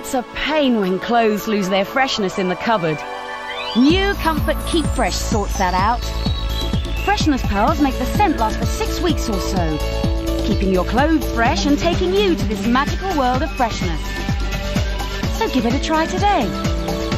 It's a pain when clothes lose their freshness in the cupboard. New Comfort Keep Fresh sorts that out. Freshness pearls make the scent last for 6 weeks or so, keeping your clothes fresh and taking you to this magical world of freshness. So give it a try today.